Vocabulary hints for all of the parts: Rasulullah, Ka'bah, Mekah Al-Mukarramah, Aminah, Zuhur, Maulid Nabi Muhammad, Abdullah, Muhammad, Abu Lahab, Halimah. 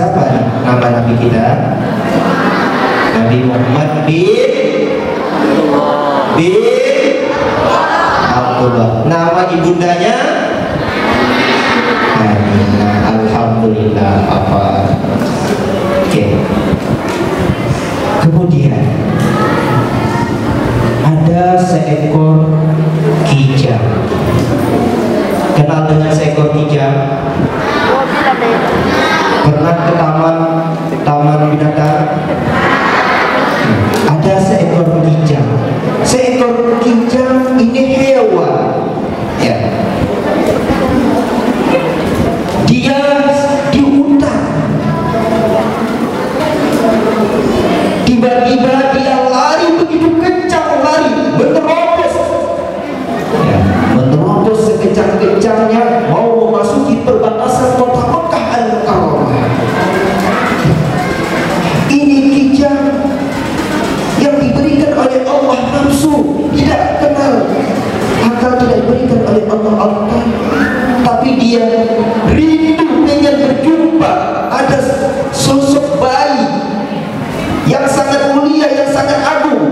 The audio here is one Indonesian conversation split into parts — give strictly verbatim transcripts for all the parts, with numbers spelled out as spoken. Siapa nama Nabi kita? Nabi Muhammad bin bin Abdullah. Nama ibundanya? Aminah. Alhamdulillah. Apa? Oke. Kemudian ada seekor kijang. Kenal dengan seekor kijang? Pernah ke taman taman binatang? Ada seekor kijang. Seekor kijang ini hewan, ya. Dia di hutan. Tiba-tiba dia lari begitu kencang, lari menerobos, ya, menerobos sekencang-kencangnya mau memasuki perbatasan kota Mekah Al-Mukarramah. Ini kijang yang diberikan oleh Allah nafsu, tidak kenal akal, tidak diberikan oleh Allah akal, tapi dia rindu dengan berjumpa ada sosok bayi yang sangat mulia, yang sangat agung,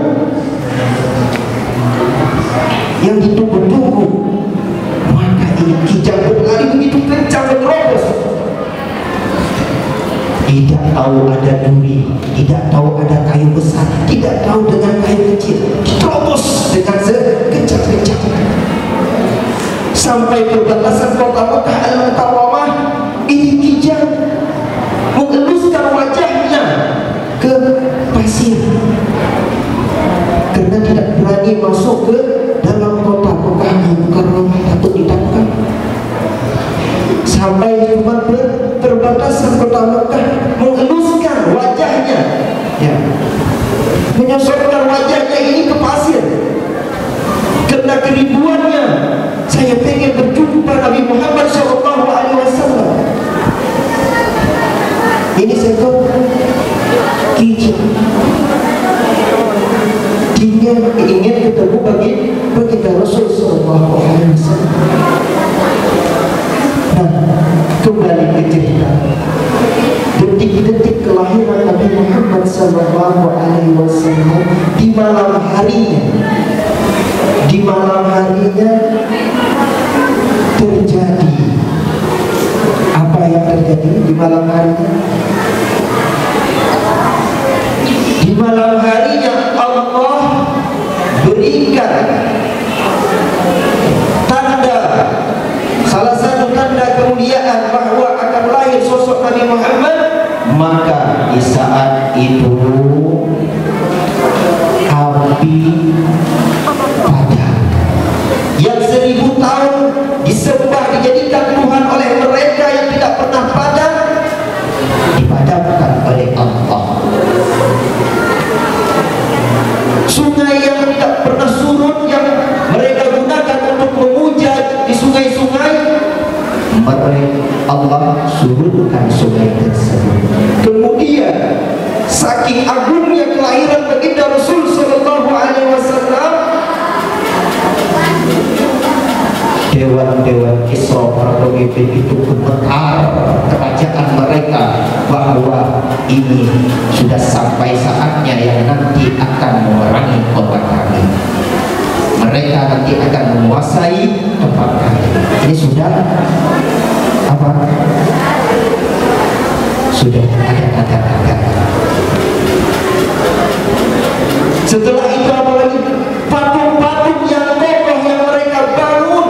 yang ditunggu-tunggu. Maka ini kijang berlari begitu kencang, menerobos, tidak tahu ada duri, tidak tahu ada kayu besar, tidak tahu dengan kayu kecil, terobos dengan sekejap-kejap sampai perbatasan kota Mekah Al-Mukarramah. Ini kijang mengeluskan wajahnya ke pasir karena tidak berani masuk ke dalam kota Mekah Al-Mukarramah, takut ditangkap. Sampai cuma perbatasan kota Mekah, mengeluskan wajahnya, ya, menyosorkan wajahnya ini ke pasir karena kerinduannya. Saya pengen berjumpa Nabi Muhammad shallallahu alaihi wasallam. Ini seekor kijang. Dia ingin ketemu bagi baginda Rasul shallallahu alaihi wasallam. Kembali ke cerita detik-detik kelahiran Nabi Muhammad shallallahu alaihi wasallam di malam harinya. Di malam harinya terjadi apa yang terjadi di malam harinya? Di malam harinya Allah berikan tanda, salah satu tanda kemuliaan bahwa akan lahir sosok Nabi Muhammad. Maka di saat itu api padam yang seribu tahun disembah, dijadikan Tuhan oleh mereka yang tidak pernah padam, dipadamkan oleh Allah. Sungai yang tidak pernah surut yang mereka gunakan untuk memuja di sungai-sungai, Allah surutkan sungai tersebut. Kemudian saking agungnya kelahiran baginda Rasul Shallallahu Alaihi Wasallam, dewan-dewan Isra para pemimpin itu bergetar kerajaan mereka bahwa ini sudah sampai saatnya yang nanti akan memerangi kota kami. Mereka nanti akan menguasai tempat kami. Ini sudah apa? Sudah ada kata-kata. Setelah itu apa lagi? Patung-patung yang kokoh yang mereka bangun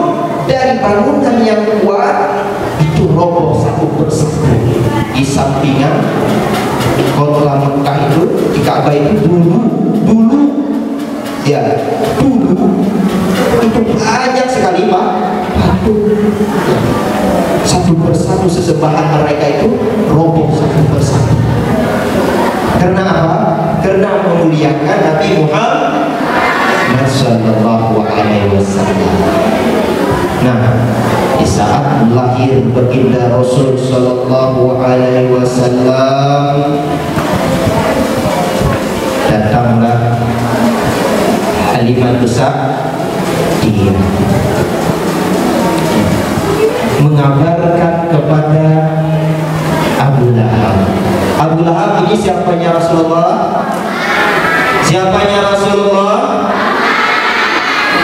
dari bangunan yang kuat itu roboh satu persatu di sampingan kota Mekah itu, di Ka'bah itu. Dulu dulu ya, dulu itu banyak sekali pak patung, satu persatu sesembahan mereka itu roboh satu persatu. Karena apa? Karena memuliakan Nabi Muhammad Shallallahu Alaihi Wasallam. Nah, di saat lahir baginda Rasul Shallallahu Alaihi Wasallam, datanglah Halimah besar dia mengabarkan kepada Abu Lahab. lagi siapanya Rasulullah? Siapanya Rasulullah?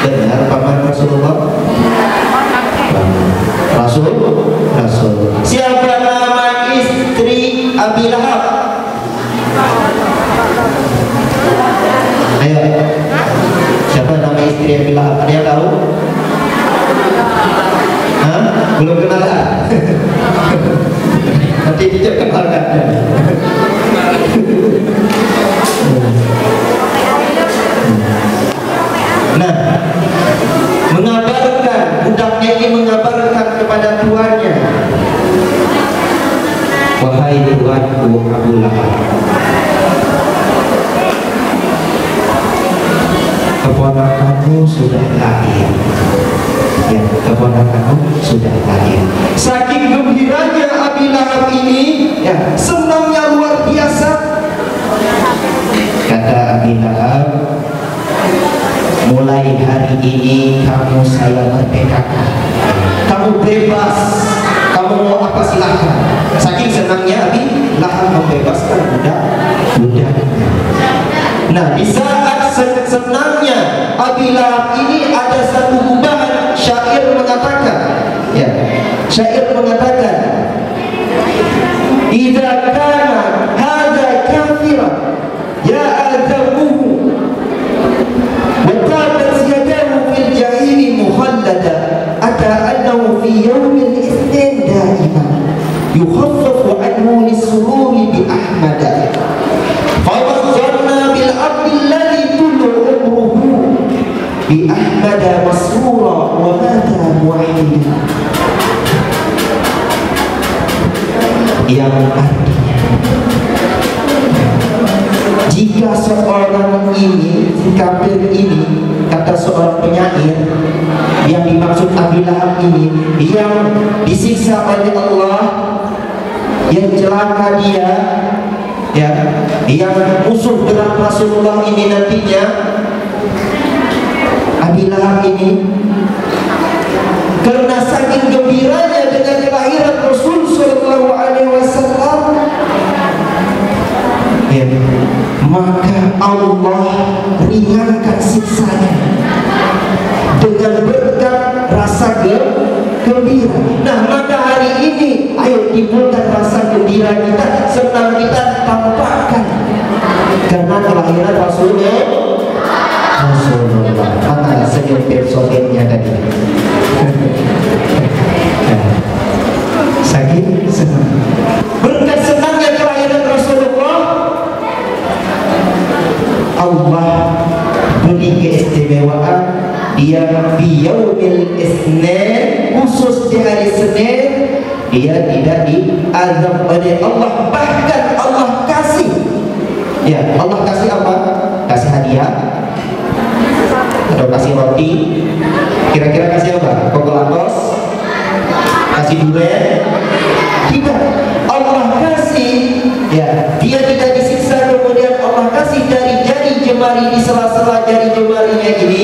Benar paman Rasulullah? Rasul? Rasul. Siapa nama istri Abu Lahab? Ayo. Siapa nama istri Abu Lahab? Ada yang tahu? Hah? Belum kenal lah. Nanti dia kenalkan. Nah, mengabarkan budaknya ini mengabarkan kepada tuannya, wahai tuanku Abdullah, keponakanmu sudah lahir. Ya, keponakanmu sudah lahir. Saking gembiranya Abu Lahab ini, ya, senangnya luar biasa. Kata Abu Lahab, mulai hari ini kamu saya merdekakan. Kamu bebas. Kamu mau apa silakan. Saking senangnya Abu Lahab membebaskan budak-budaknya. Nah, di saat senangnya Abu Lahab ini ada satu ubahan syair mengatakan, ya, syair mengatakan, idza kana hadza kafiran ya adabuhu wa tabat yadahu fil jahili muhallada ata annahu fi yawmil itsnin da'iman yukhaffafu anhu lisururi bi ahmada fawazanna bil abdi alladhi tullu umruhu bi ahmada masrura wa mata mu'ahida. Yang artinya, jika seorang ini, si kafir ini, kata seorang penyair, yang dimaksud Abu Lahab ini, yang disiksa oleh Allah, yang celaka dia, ya, yang musuh berat Rasulullah ini nantinya, Abu Lahab ini, karena saking gembiranya dengan kelahiran Rasul Sallallahu Alaihi Wasallam, ya, maka Allah ringankan siksanya dengan berkat rasa gembira. Nah, maka hari ini ayo timbulkan rasa gembira kita, senang kita tampakkan karena kelahiran Rasulnya Rasulullah. Mana senyum persoalannya tadi? Saking senang, berkat senangnya kelahiran Rasulullah, Allah beri keistimewaan dia biyaumil isnin, khusus di hari Senin, dia tidak diazab oleh Allah, bahkan Allah kasih, ya, Allah kasih apa? Kasih hadiah atau kasih roti, kira-kira kasih apa? Kokolatos, kasih durian? Tidak, Allah kasih, ya, dia tidak disiksa, kemudian Allah kasih dari jari jemari, di sela-sela jari jemarinya ini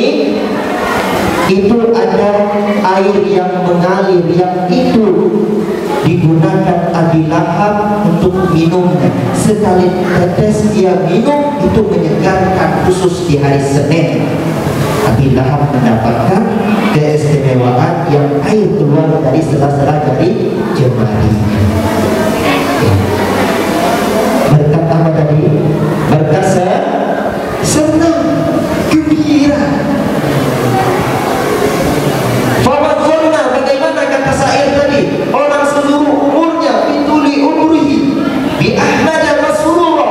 itu ada air yang mengalir, yang itu digunakan Abu Lahab untuk minum. Sekali tetes dia minum itu menyegarkan, khusus di hari Senin. Abu Lahab mendapatkan keistimewaan yang air keluar dari sela-sela dari jemari. Berkat apa tadi? Berkat senang, gembira. Fawadzanna, bagaimana kata syair tadi? Orang seluruh umurnya bituli umrihi bi ahmada masrura.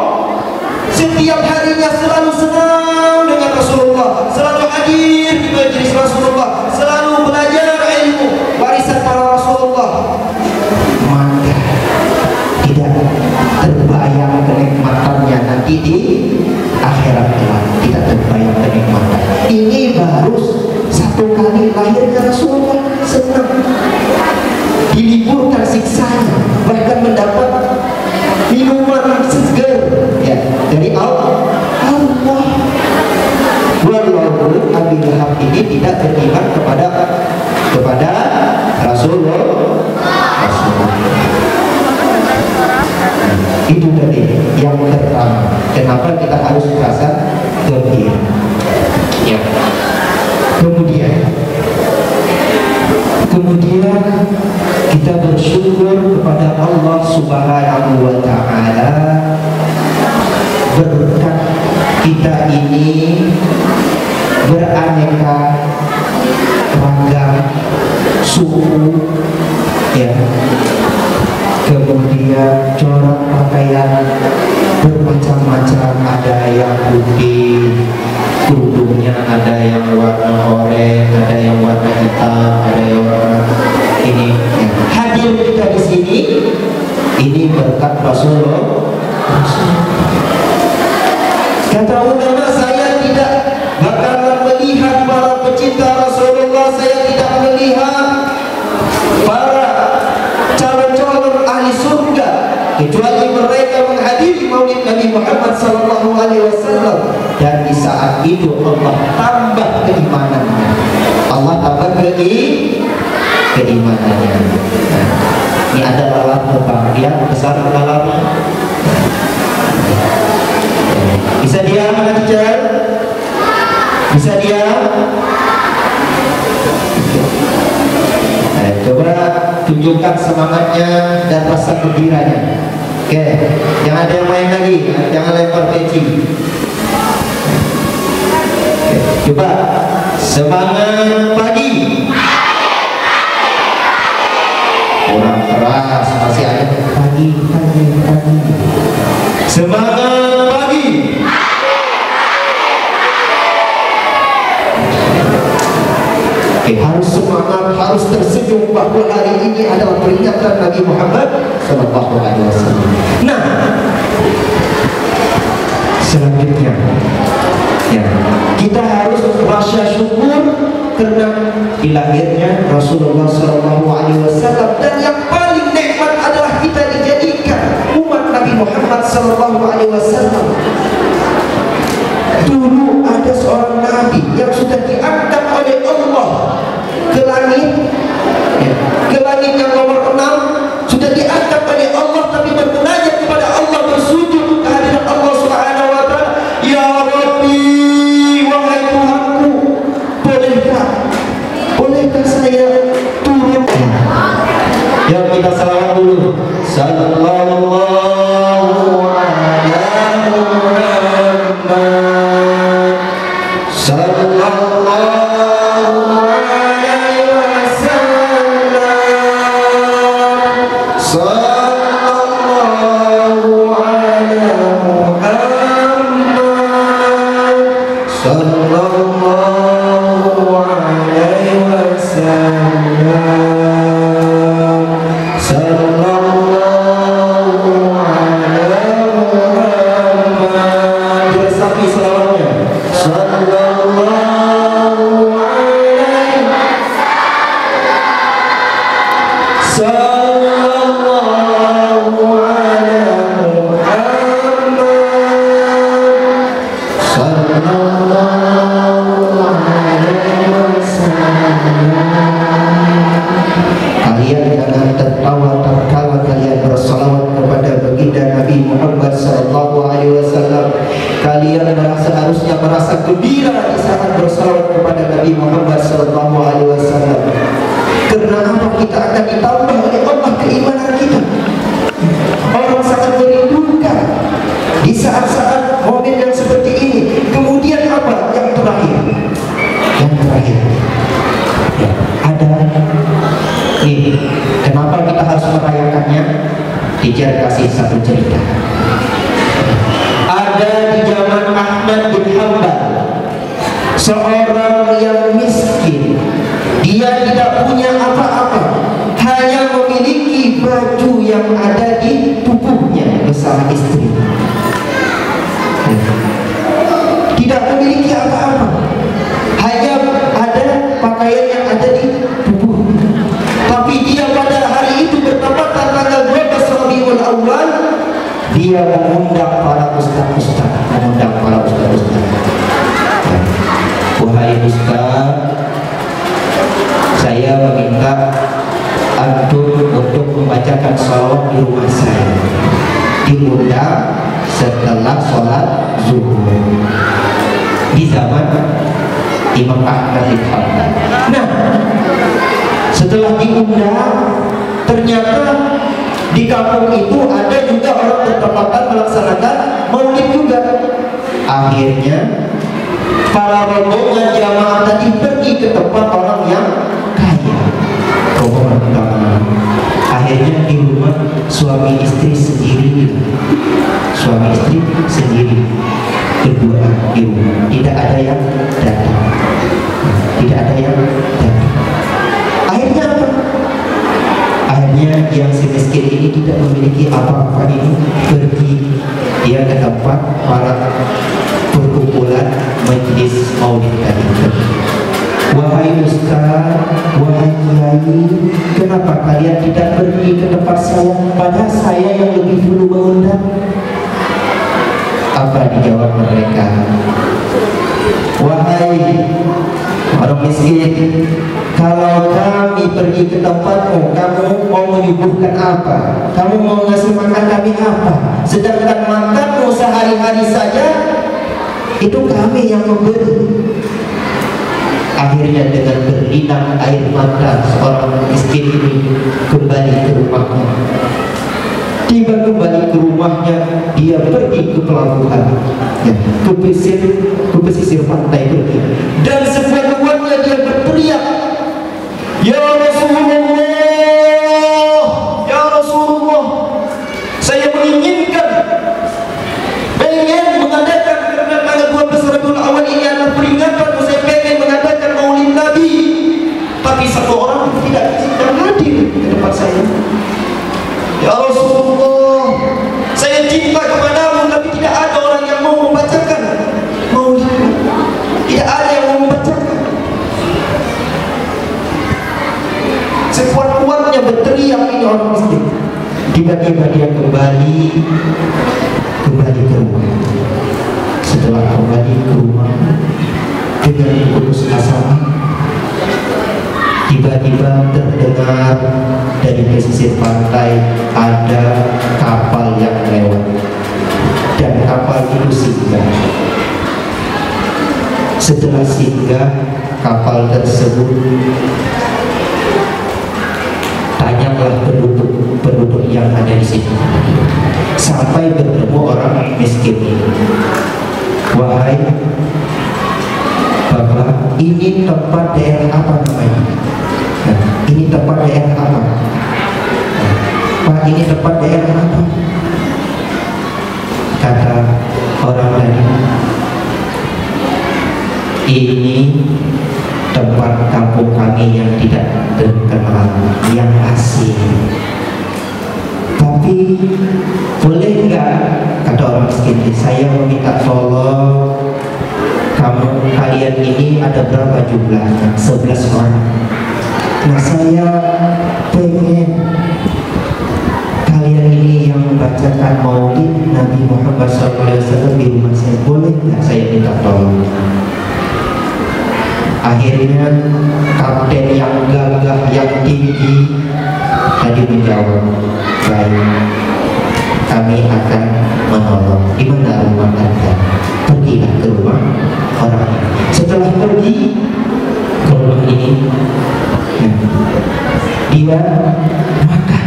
Setiap harinya selalu senang dengan Rasulullah, selalu hadir di majelis Rasulullah, selalu belajar ilmu warisan para Rasulullah. Maka tidak terbayang kenikmatannya nanti di akhirat kelak, tidak terbayang kenikmatan. Ini baru satu kali lahirnya Rasulullah senang, diliburkan siksanya, bahkan mendapat minuman segar, ya, dari Allah. Walaupun Abu Lahab ini tidak beriman kepada kepada Rasulullah, Rasulullah. Itu tadi yang kenapa kita harus merasa gembira. Ya. Kemudian, kemudian kita bersyukur kepada Allah Subhanahu wa Ta'ala berkat kita ini beraneka ragam suku, ya, kemudian corak pakaian bermacam-macam, ada yang putih kerudungnya, ada yang warna oranye, ada yang warna hitam, ada yang warna ini. Hadir kita di sini ini berkat Rasulullah. Kata ulama, saya tidak bakalan melihat para pecinta Rasulullah, saya tidak melihat para calon-calon ahli surga kecuali mereka menghadiri Maulid Nabi Muhammad Sallallahu Alaihi Wasallam. Dan di saat itu Allah tambah keimanannya, Allah tambah keimanannya, keimanannya. Nah, ini ada lalat terbang, dia besar lalat. Bisa diam anak teacher? Bisa diam? Nah, coba tunjukkan semangatnya dan rasa gembiranya. Oke, jangan ada yang main lagi, jangan lempar peci. Coba semangat pagi. Kurang keras, masih ada pagi, pagi, pagi. Semangat pagi. Oke, harus semangat, harus tersenyum bahwa hari ini adalah peringatan Nabi Muhammad Sallallahu Alaihi Wasallam. Nah, selanjutnya, ya, kita harus rasa syukur karena dilahirnya Rasulullah Sallallahu Alaihi Wasallam, dan yang paling nikmat adalah kita dijadikan umat Nabi Muhammad Sallallahu Alaihi Wasallam. Dulu ada seorang nabi yang sudah diangkat oleh Allah ke langit, ya, ke langit yang nomor enam, sudah diangkat oleh Allah, tapi bermunajat kepada Allah, bersujud kehadiran Allah Subhanahu wa Ta'ala. Ya Rabbi, wahai Tuhanku, bolehkah, bolehkah saya turun? Ya, kita salawat dulu. Sallallahu alaihi wasallam. Bacakan salawat di rumah saya, diundang setelah sholat Zuhur di zaman di Mekah ketika. Nah, setelah diundang, ternyata di kampung itu ada juga orang bertepatan melaksanakan maulid juga. Akhirnya para rombongan jamaah tadi pergi ke tempat orang yang kaya. Rombongan utama. Akhirnya di rumah suami istri sendiri, suami istri sendiri berduaan di rumah. Tidak ada yang datang. Tidak ada yang datang. Akhirnya apa? Akhirnya yang si miskin ini tidak memiliki apa-apa ini pergi dia ke tempat para perkumpulan majelis maulid tadi. Wahai ustaz, wahai kiai, kenapa kalian tidak pergi ke tempat saya? Padahal saya yang lebih dulu mengundang. Apa dijawab mereka? Wahai orang miskin, kalau kami pergi ke tempatmu, kamu mau menyuguhkan apa? Kamu mau ngasih makan kami apa? Sedangkan makanmu sehari-hari saja itu kami yang memberi. Akhirnya dengan berlinang air mata seorang miskin ini kembali ke rumahnya. Tiba kembali ke rumahnya, dia pergi ke pelabuhan, ya, ke pesisir, ke pesisir pantai pergi. Dan sesuai keluarnya dia berteriak, "Ya Rasulullah, ya Rasulullah, saya menginginkan, pengen mengadakan karena tanggal dua belas Rabiul Awal ini adalah peringatan." Tapi satu orang tidak hadir di depan saya. Ya Rasulullah, saya cinta kepadamu, tapi tidak ada orang yang mau membacakan maulid. Tidak ada yang mau membacakan. Sekuat-kuatnya berteriak ini orang miskin. Tiba-tiba dia kembali kembali ke rumah. Setelah kembali ke rumah dengan putus asa, tiba-tiba terdengar dari pesisir pantai ada kapal yang lewat. Dan kapal itu singgah. Setelah singgah, kapal tersebut tanyalah penduduk-penduduk yang ada di situ. Sampai bertemu orang miskin ini. Wahai Bapak, ini tempat daerah apa namanya? Nah, ini tempat daerah apa? Pak, ini tempat daerah apa? Kata orang tadi, ini tempat kampung kami yang tidak terkenal, yang asing. Tapi boleh nggak, kata orang miskin, saya meminta tolong kamu, kalian ini ada berapa jumlahnya? sebelas orang. Nah, saya pengen kalian ini yang membacakan maulid Nabi Muhammad shallallahu alaihi wasallam di rumah saya. Boleh nggak saya minta tolong? Akhirnya kapten yang gagah, yang tinggi tadi menjawab, baik, kami akan menolong. Di mana rumah anda? Pergilah ke rumah orang. Setelah pergi ke rumah ini, dia makan.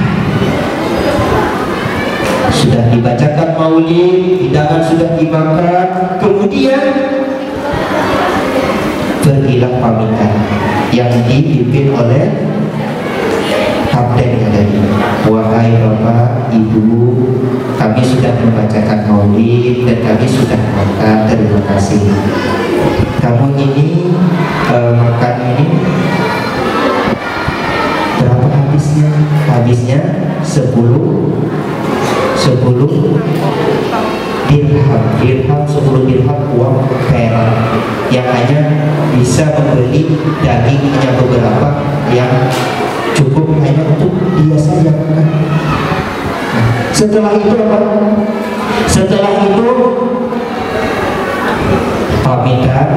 Sudah dibacakan maulid, hidangan sudah dimakan. Kemudian pergilah pamitan yang dipimpin oleh kapten yang tadi. Wahai bapak, ibu, kami sudah membacakan maulid dan kami sudah makan. Terima kasih. Kamu ini uh, makan ini berapa habisnya? Habisnya sepuluh dirham. Dirham sepuluh dirham uang perak yang hanya bisa membeli dagingnya beberapa yang cukup hanya untuk dia saja. Nah, setelah itu apa? Setelah itu pamitan.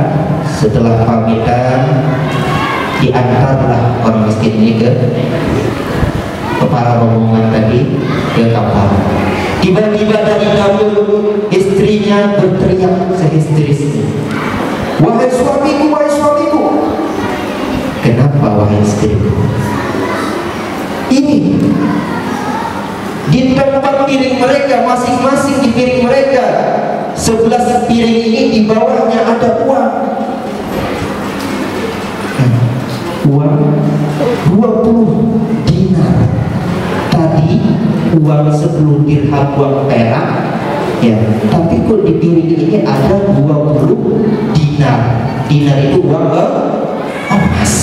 Setelah pamitan diantarlah orang miskin ini ke kepala rombongan tadi ke kapal. Tiba-tiba dari dapur istrinya berteriak sehisterisnya, "Wahai suamiku, wahai suamiku." "Kenapa wahai istriku?" Ini di tempat piring mereka masing-masing, di piring mereka sebelas piring ini di bawahnya ada uang, uang dua puluh dinar. Tadi uang sepuluh dirham, uang perak ya, tapi kalau di piring ini ada dua puluh dinar. Dinar itu uang emas.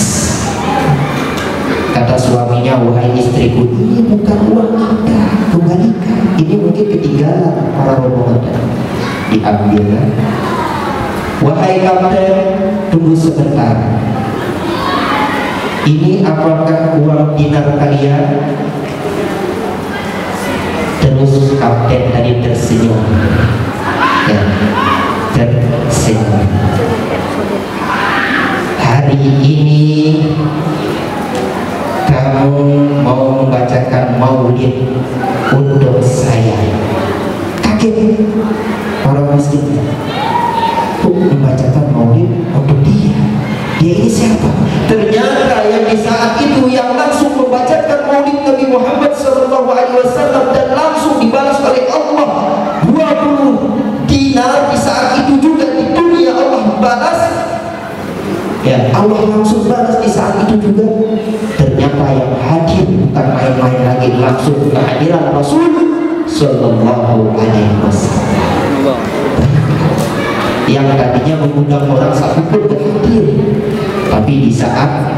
Kata suaminya, "Wahai istriku, ini bukan uang kita, kembalikan, ini mungkin ketinggalan para rombongan." Diambil. "Wahai kapten, tunggu sebentar, ini apakah uang dinar kalian?" Terus kapten tadi tersenyum ya, tersenyum. "Hari ini kamu mau membacakan maulid untuk saya." Kaget orang miskin, "Kok membacakan maulid untuk dia? Dia ini siapa?" Ternyata yang di saat itu yang langsung membacakan maulid Nabi Muhammad shallallahu alaihi wasallam dan langsung dibalas oleh Allah dua puluh dinar di saat itu juga, di dunia Allah balas ya, Allah langsung balas di saat itu juga. Ternyata yang hadir bukan main-main lagi, langsung kehadiran Rasul Sallallahu Alaihi Wasallam. Yang tadinya mengundang orang satu pun hadir, tapi di saat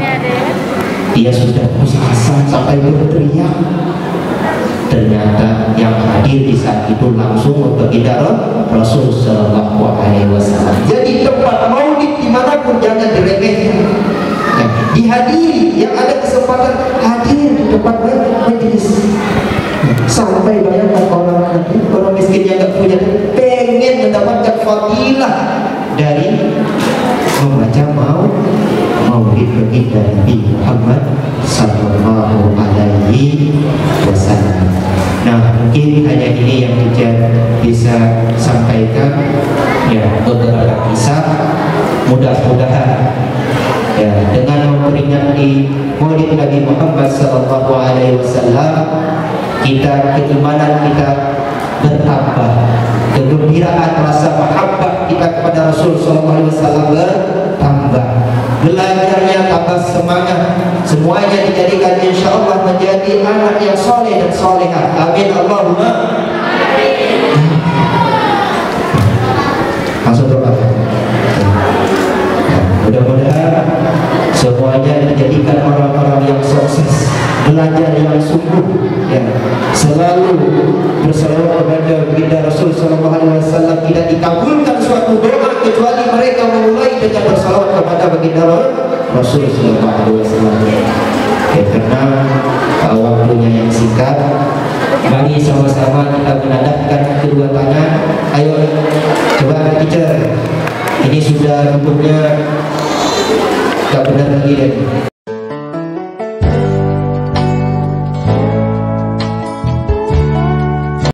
dia sudah puasa sampai berteriak, ternyata yang hadir di saat itu langsung membagi darah Rasul Sallallahu Alaihi Wasallam. Jadi tempat maulid dimanapun jangan diremehkan, nah, dihadiri. Yang ada kesempatan hadir di tempat majelis. Sampai banyak orang nanti, orang miskin yang tidak punya, pengen mendapatkan fadilah dari membaca mau maulid Nabi Muhammad Sallallahu Alaihi Wasallam. Nah, mungkin hanya ini yang kita bisa sampaikan ya, beberapa kisah. Mudah-mudahan ya, dengan memperingati maulid Nabi Muhammad Sallallahu Alaihi Wasallam, kita keimanan kita bertambah, kegembiraan rasa mahabbah kita kepada Rasul Sallallahu Alaihi Wasallam bertambah, belajarnya tambah semangat, semuanya dijadikan insya Allah menjadi anak yang soleh dan soleha. Amin Allahumma. Masuk doa. Mudah-mudahan semuanya dijadikan orang-orang yang sukses, belajar yang sungguh ya, selalu berselawat kepada baginda Rasul Sallallahu Alaihi Wasallam. Tidak dikabulkan suatu doa kecuali mereka memulai dengan berselawat kepada baginda Rasul Sallallahu Alaihi Wasallam. Ya, karena uh, waktunya yang singkat, mari sama-sama kita menadahkan kedua tangan. Ayo coba kita, ini sudah bentuknya